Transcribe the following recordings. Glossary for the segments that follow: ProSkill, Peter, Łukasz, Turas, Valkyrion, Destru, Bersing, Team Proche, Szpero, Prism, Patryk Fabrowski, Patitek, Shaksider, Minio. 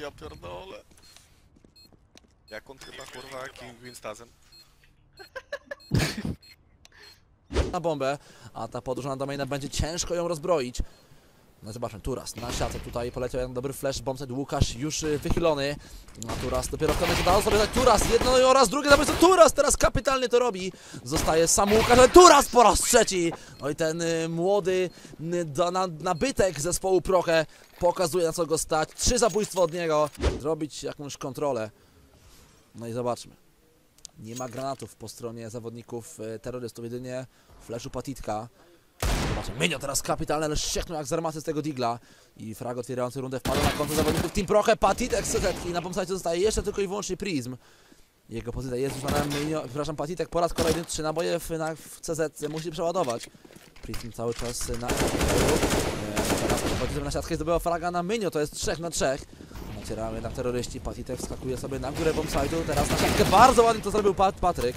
Ja pierdolę. Jak on chyba kurwa King Winstazem. Na bombę, a ta podróż na domainę będzie ciężko ją rozbroić. No zobaczmy, Turas na siatce tutaj poleciał jak dobry flash, bombsite, Łukasz już wychylony. A Turas dopiero w końcu dał sobie Turas, jedno oraz drugie, to Turas teraz kapitalnie to robi. Zostaje sam Łukasz, ale Turas po raz trzeci. No i ten młody nabytek zespołu Proche pokazuje na co go stać. 3 zabójstwa od niego, zrobić jakąś kontrolę. No i zobaczmy. Nie ma granatów po stronie zawodników terrorystów, jedynie flashu Patitka. Zobaczmy, Minio teraz kapitalne, ale siechnął jak z armaty z tego digla. I frag otwierający rundę wpada na konto zawodników Team Proche, Patitek z i na bombsite zostaje jeszcze tylko i wyłącznie Prism. Jego pozycja jest już na Minio, przepraszam, Patitek po raz kolejny 3 naboje w CZ musi przeładować. Prism cały czas na teraz przechodzimy na siatkę i zdobyła fraga na Minio, to jest 3 na 3. Nacieramy na terroryści, Patitek wskakuje sobie na górę bombsite'u, teraz na siatkę bardzo ładnie to zrobił Patryk.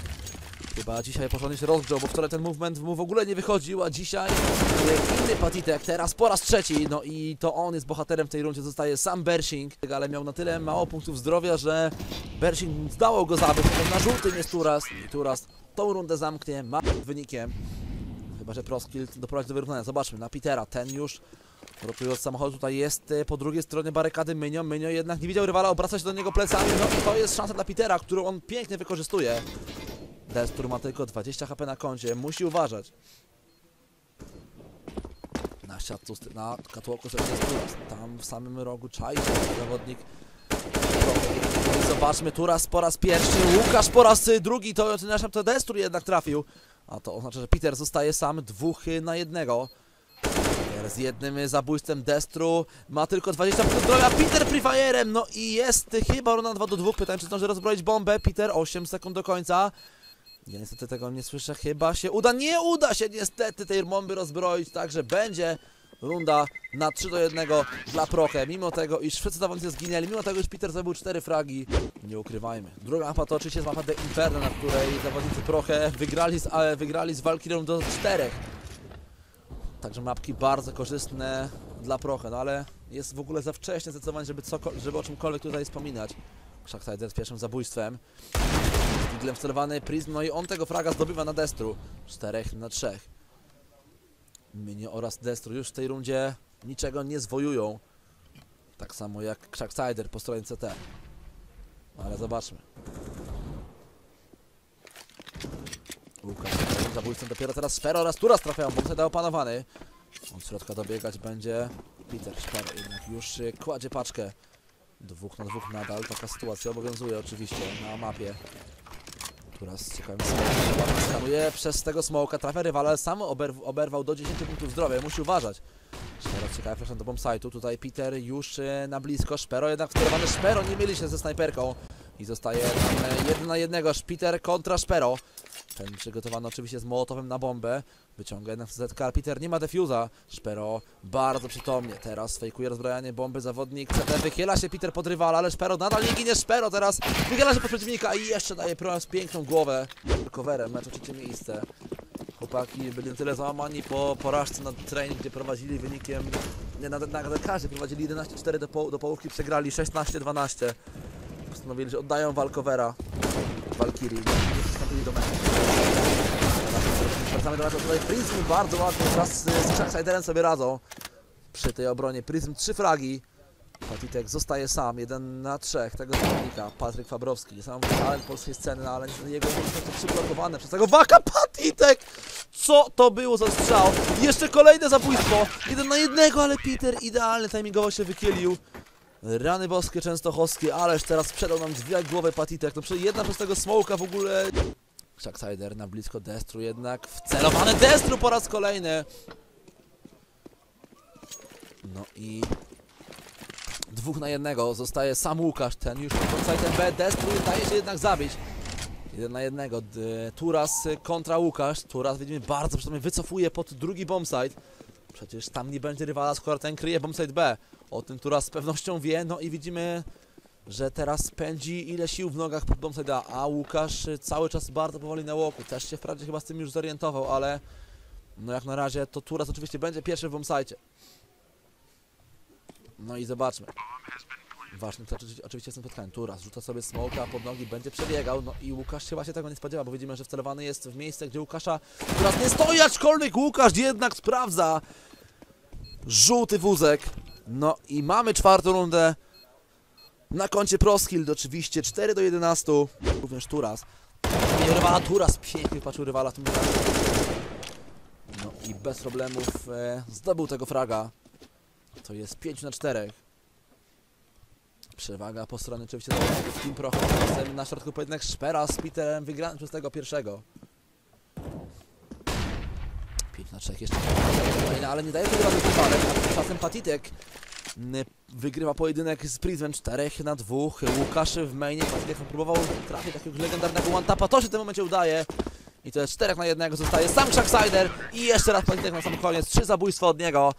Chyba dzisiaj porządnie się rozgrzał, bo wczoraj ten movement mu w ogóle nie wychodził, a dzisiaj inny Patitek, teraz po raz trzeci. No i to on jest bohaterem w tej rundzie, zostaje sam Bersing, ale miał na tyle mało punktów zdrowia, że Bersing zdało go zabić. Na żółtym jest Turas i Turas tą rundę zamknie, ma wynikiem. Chyba że ProSkill doprowadzi do wyrównania. Zobaczmy, na Petera, ten już rotuje od samochodu, tutaj jest po drugiej stronie barykady Minio. Minio jednak nie widział rywala, obraca się do niego plecami, no i to jest szansa dla Petera, którą on pięknie wykorzystuje. Destru ma tylko 20 HP na koncie, musi uważać. Na siatce, na katłoku sobie jest Turas, tam w samym rogu czai się zawodnik. Zobaczmy, Turas po raz pierwszy, Łukasz po raz drugi, to Destru jednak trafił. A to oznacza, że Peter zostaje sam 2 na 1. Z jednym zabójstwem Destru ma tylko 20 punktów zdrowia, Peter prefire'em, no i jest chyba runa 2 do 2, pytanie czy zdąży rozbroić bombę, Peter 8 sekund do końca. Ja niestety tego nie słyszę, chyba się uda, nie uda się niestety tej bomby rozbroić, także będzie runda na 3 do 1 dla Proche, mimo tego iż wszyscy zawodnicy zginęli, mimo tego iż Peter zrobił 4 fragi, nie ukrywajmy. Druga mapa toczy się z mapa The Inferno, na której zawodnicy Proche wygrali z Valkyrion do 4. Także mapki bardzo korzystne dla Proche, no ale jest w ogóle za wcześnie zdecydowanie, żeby o czymkolwiek tutaj wspominać. Shaksider z pierwszym zabójstwem. Diglem wcelowany Prism, no i on tego fraga zdobywa na Destru. 4 na 3. Minio oraz Destru już w tej rundzie niczego nie zwojują. Tak samo jak Shaksider po stronie CT. Ale zobaczmy. Łukasz zabójcą dopiero teraz Szpero oraz Turas trafiają, bo wtedy opanowany. Od środka dobiegać będzie Peter. Szpero jednak już kładzie paczkę. 2 na 2 nadal, taka sytuacja obowiązuje oczywiście na mapie. Turas ciekawie skanuje przez tego smoka, trafia rywala, ale sam oberwał do 10 punktów zdrowia, musi uważać. Szpero ciekawie flashem do bombsite'u, tutaj Peter już na blisko, Szpero jednak wsterowany, Szpero nie mieli się ze snajperką. I zostaje tam 1 na 1, Peter kontra Szpero. Ten przygotowany oczywiście z Mołotowem na bombę. Wyciąga jednak CZK, Peter nie ma defuza. Szpero bardzo przytomnie. Teraz fejkuje rozbrajanie bomby zawodnik CT. Wychyla się Peter pod rywala, ale Szpero nadal nie ginie. Szpero teraz wychyla się pod przeciwnika i jeszcze daje problem z piękną głowę. Coverem, mecz o 3 miejsce. Chłopaki byli na tyle załamani po porażce na trening, gdzie prowadzili wynikiem... Na zegarze prowadzili 11-4 do połówki, przegrali 16-12. Postanowili, że oddają walkowera Valkyrii, przystąpili do meczu. Wracamy do meczu, tutaj Prism bardzo ładnie wraz z Shaksiderem sobie radzą. Przy tej obronie Prism 3 fragi. Patitek zostaje sam, 1 na 3 tego zawodnika. Patryk Fabrowski, niesamowity talent polskiej sceny, no ale jego umiejętności są przyblokowane przez tego waka Patitek! Co to było za strzał? Jeszcze kolejne zabójstwo, 1 na 1, ale Peter idealnie timingowo się wychylił. Rany boskie, częstochowskie, ależ teraz sprzedał nam dwie głowy Patitek, no jedna przez tego smołka w ogóle. Shaksider na blisko Destru jednak, wcelowany Destru po raz kolejny. No i 2 na 1 zostaje sam Łukasz, ten już pod sitem B, Destru daje się jednak zabić. 1 na 1, Turas kontra Łukasz, Turas widzimy bardzo przytomnie wycofuje pod drugi bombsite. Przecież tam nie będzie rywala, skoro ten kryje bombsite B. O tym Turas z pewnością wie, no i widzimy, że teraz pędzi ile sił w nogach pod bombside, a Łukasz cały czas bardzo powoli na łoku. Też się wprawdzie chyba z tym już zorientował, ale no jak na razie to Turas oczywiście będzie pierwszy w bombsite. No i zobaczmy. Ważne to oczywiście jest spotkanie. Turas rzuca sobie smoka pod nogi, będzie przebiegał. No i Łukasz chyba się tego nie spodziewa, bo widzimy, że wcelowany jest w miejsce, gdzie Łukasza Turas nie stoi, aczkolwiek Łukasz jednak sprawdza żółty wózek. No i mamy czwartą rundę na koncie ProSkill, oczywiście 4-11. Również Turas. Nie rywala, Turas pięknie patrzył rywala w tym momencie. No i bez problemów zdobył tego fraga. To jest 5-4. Przewaga po stronie oczywiście z Team Proche. Na środku pojedynek Szpera z Peterem, wygrany przez tego pierwszego. 5-3 jeszcze kolejna, ale nie daje tego rady wypadek. Tymczasem Patitek wygrywa pojedynek z Prismem 4-2. Łukasz w mainie, Patitek próbował trafić takiego legendarnego one-tapa. To się w tym momencie udaje. I to jest 4-1, zostaje sam Shaksider. I jeszcze raz Patitek na sam koniec. 3 zabójstwa od niego.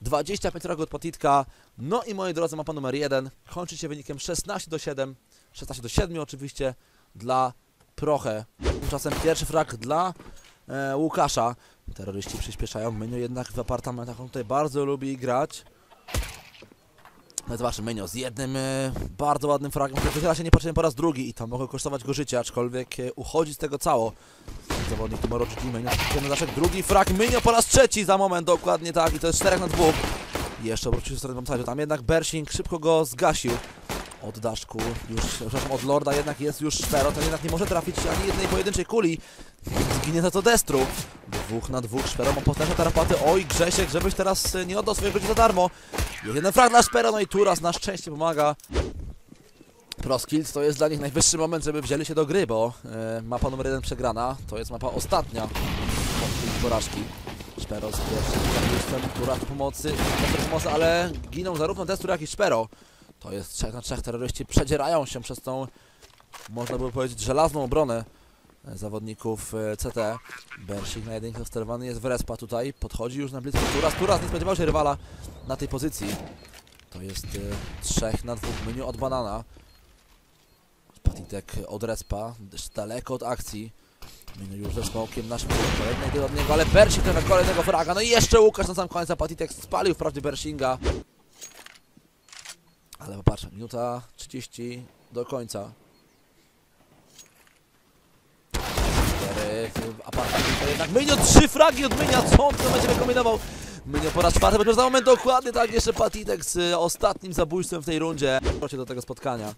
25 rok od Patitka. No i moi drodzy, mapa numer 1 kończy się wynikiem 16-7. 16-7 oczywiście dla Proche. Tymczasem pierwszy frag dla Łukasza. Terroryści przyspieszają. Minio jednak w apartamentach on tutaj bardzo lubi grać. No zobaczmy, Minio z jednym bardzo ładnym fragiem. Teraz się nie patrzymy po raz drugi i to mogło kosztować go życie, aczkolwiek uchodzi z tego cało. Zawodnik numer 3, Minio. Drugi frag, Minio po raz trzeci za moment, dokładnie tak. I to jest 4-2. Jeszcze obrócił się w stronę bombsite'u. Tam jednak Bersing szybko go zgasił. Od daszku, już, przepraszam, od Lorda jednak jest już Szpero, to jednak nie może trafić ani jednej pojedynczej kuli. Zginie za to Destru. 2-2, Szpero ma potężne tarapaty. Oj, Grzesiek, żebyś teraz nie oddał swojego życia za darmo. Jeden frag dla Szpero, no i Turas na szczęście pomaga. ProSkill to jest dla nich najwyższy moment, żeby wzięli się do gry, bo mapa numer 1 przegrana. To jest mapa ostatnia od porażki. Szpero z pierwszym, Turas pomocy, ale giną zarówno Destru, jak i Szpero. To jest 3-3, terroryści przedzierają się przez tą, można by powiedzieć, żelazną obronę zawodników CT. Bersik na jedynkę sterowany jest w respa tutaj, podchodzi już na blisko Turas. Turas nie spodziewał się rywala na tej pozycji. To jest 3-2, Minio od banana. Patitek od respa, daleko od akcji. Minio już ze smokiem na szybko, kolejny od niego, ale Bersik trafia kolejnego fraga. No i jeszcze Łukasz na sam koniec, a Patitek spalił wprawdzie Bersinga. Ale popatrzmy, 1:30 do końca. 4 w apartamencie jednak Minio, 3 fragi od Minia, co on to będzie rekomendował? Minio po raz czwarty, będzie za moment dokładnie tak, jeszcze Patitek z ostatnim zabójstwem w tej rundzie. Proszę do tego spotkania.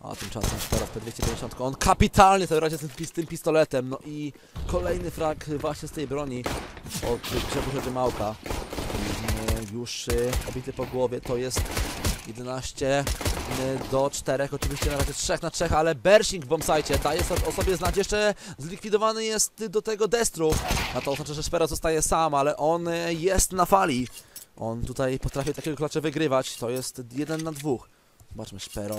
A tymczasem teraz P250, on kapitalnie sobie radzi z tym pistoletem. No i kolejny frag właśnie z tej broni od Przeburzedy Małka. Już obity po głowie, to jest 11-4, oczywiście na razie 3-3, ale Bersing w bombsite daje sobie znać, jeszcze zlikwidowany jest do tego Destru, a to oznacza, że Szpero zostaje sam, ale on jest na fali, on tutaj potrafi takiego klacza wygrywać, to jest 1-2, zobaczmy Szpero,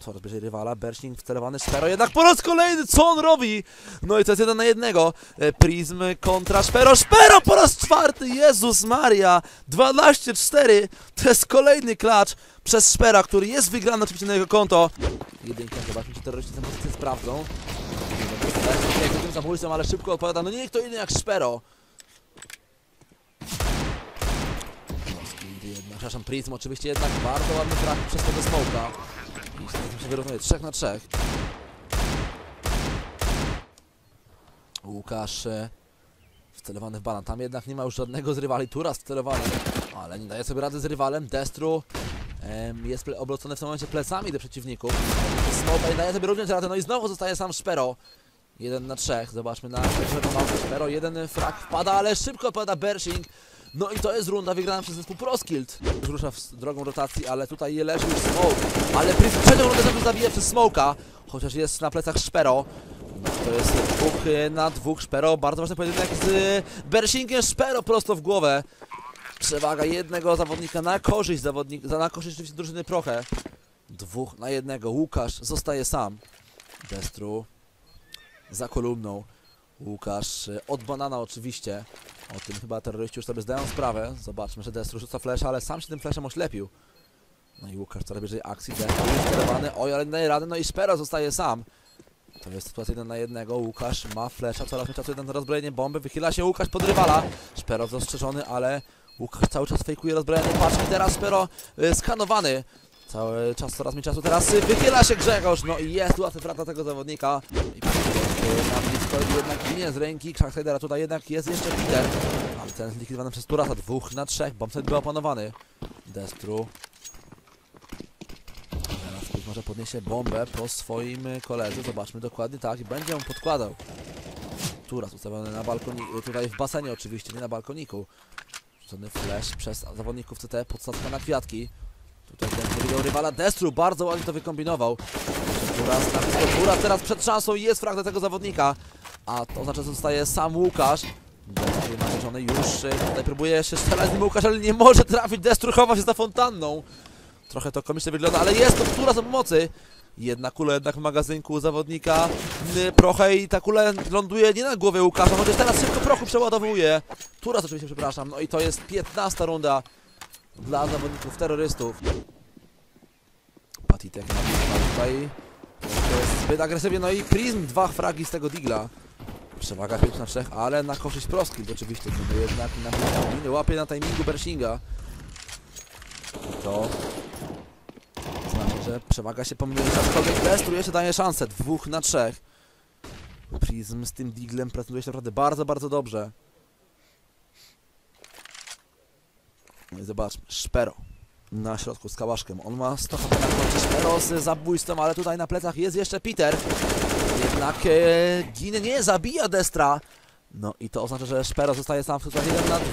coraz bliżej rywala, Bersing wcelowany, Szpero jednak po raz kolejny, co on robi? No i to jest 1-1, Prism kontra Szpero, Szpero po raz czwarty, Jezus Maria, 12-4, to jest kolejny klacz przez Szpera, który jest wygrany oczywiście na jego konto. Jedynka, zobaczmy, czy terroryści tę pozycję sprawdzą. Tym zabójcą, ale szybko odpowiada, no nie kto inny jak Szpero. Przepraszam, Prism oczywiście jednak bardzo ładny traf przez tego smoka. I się wyrównuje 3-3. Łukasz wcelowany w banan. Tam jednak nie ma już żadnego z rywali. Turas wcelowany, ale nie daje sobie rady z rywalem. Destru jest obrócony w tym momencie plecami do przeciwników. Smoka nie daje sobie również radę. No i znowu zostaje sam Szpero. 1-3. Zobaczmy na Szpero. Jeden frag wpada, ale szybko pada Bersing. No i to jest runda wygrana przez zespół ProSkill. Rusza w drogą rotacji, ale tutaj leży już Smoke. Ale Prism trzecią rundę sobie zabije przez Smoke'a, chociaż jest na plecach Szpero. To jest 2-2 Szpero, bardzo ważny pojedynek z Bersingiem. Szpero prosto w głowę. Przewaga jednego zawodnika na korzyść oczywiście drużyny Proche. 2-1, Łukasz zostaje sam. Destru za kolumną. Łukasz od banana oczywiście. O tym chyba terroryści już sobie zdają sprawę. Zobaczmy, że Destru rzuca flesza, ale sam się tym fleszem oślepił. No i Łukasz coraz bliżej akcji. Destru jest sterowany. Oj, ale nie daje rady. No i Szpero zostaje sam. To jest sytuacja 1-1. Łukasz ma flesza. Coraz mniej czasu jednak na rozbrojenie bomby. Wychyla się Łukasz pod rywala. Szpero zastrzeżony, ale Łukasz cały czas fejkuje rozbrojenie, paczki, teraz Szpero skanowany. Cały czas, coraz mniej czasu, teraz wychyla się Grzegorz, no i jest łatwy frata tego zawodnika. I na blisko jednak ginie z ręki Shaksidera, tutaj jednak jest jeszcze Peter. Ale ten zlikwidowany przez Turasa, 2 na 3, bombset był opanowany. Destru. Teraz może podniesie bombę po swoim koledze, zobaczmy dokładnie, tak, będzie ją podkładał. Turas ustawiony na balkoniku, tutaj w basenie oczywiście, nie na balkoniku. Rzucony flash przez zawodników CT, podstawka na kwiatki. Tutaj ten widział rywala Destru, bardzo ładnie to wykombinował. Turas, na blisko Turas, teraz przed szansą jest frag do tego zawodnika. A to oznacza, że zostaje sam Łukasz. Destru narzeczony już, tutaj próbuje się strzelać z nim Łukasz, ale nie może trafić, Destru chowa się za fontanną. Trochę to komicznie wygląda, ale jest to Turas o pomocy. Jedna kula jednak w magazynku zawodnika Proche i ta kula ląduje nie na głowie Łukasza, chociaż teraz szybko Prochu przeładowuje. Turas oczywiście, przepraszam, no i to jest 15. runda dla zawodników terrorystów. Patitek tutaj to jest zbyt agresywnie, no i Prism, 2 fragi z tego digla. Przewaga 5 na 3, ale na korzyść ProSkill oczywiście, bo jednak na łapie na timingu Bersinga. To znaczy, że przewaga się pomylić, aczkolwiek Destru jeszcze daje szansę, 2 na 3. Prism z tym diglem prezentuje się naprawdę bardzo, bardzo dobrze. No i zobaczmy, Szpero na środku z kałaszkiem, on ma 100 HP na końcu, Szpero z zabójstwem, ale tutaj na plecach jest jeszcze Peter. Jednak Gin nie zabija Destra. No i to oznacza, że Szpero zostaje sam w sytuacji 1 na 2,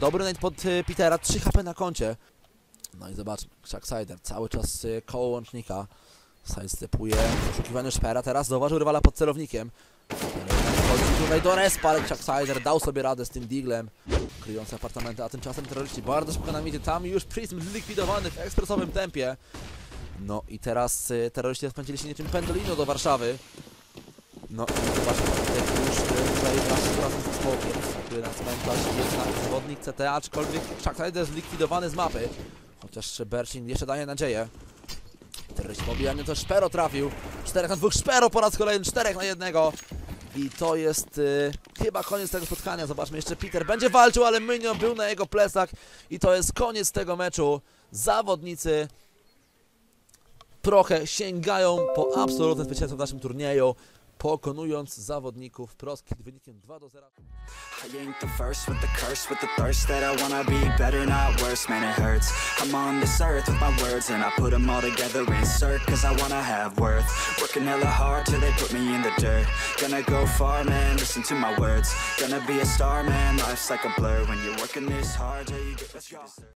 dobry nade pod Petera, 3 HP na koncie. No i zobaczmy, Shaksider cały czas koło łącznika sidestepuje w poszukiwaniu Szpera, teraz zauważył rywala pod celownikiem. Chodzi tutaj do respa, ale Shaksider dał sobie radę z tym diglem. Kryjące apartamenty, a tymczasem terroryści bardzo szybko na miedzie, tam już Prism zlikwidowany w ekspresowym tempie. No i teraz terroryści rozpędzili się niczym pendolino do Warszawy. No i zobaczmy, już tutaj nasz smokiem, który nas mętać jest zawodnik CT, aczkolwiek Shaksider zlikwidowany z mapy. Chociaż Bersing jeszcze daje nadzieję. Terroryści pobijany, to Szpero trafił. 4 na 2, Szpero po raz kolejny, 4 na 1. I to jest chyba koniec tego spotkania. Zobaczmy, jeszcze Peter będzie walczył, ale Minio był na jego plecach. I to jest koniec tego meczu. Zawodnicy Proche sięgają po absolutne zwycięstwo w naszym turnieju, pokonując zawodników ProSkill wynikiem 2-0. I ain't the first with the curse, with the thirst that I wanna be better, not worse, man it hurts. I'm on this earth with my words and I put them all together, insert, cause I wanna have worth. Working hella hard till they put me in the dirt. Gonna go far, man, listen to my words. Gonna be a star, man, life's like a blur. When you're working this hard till you get what you deserve.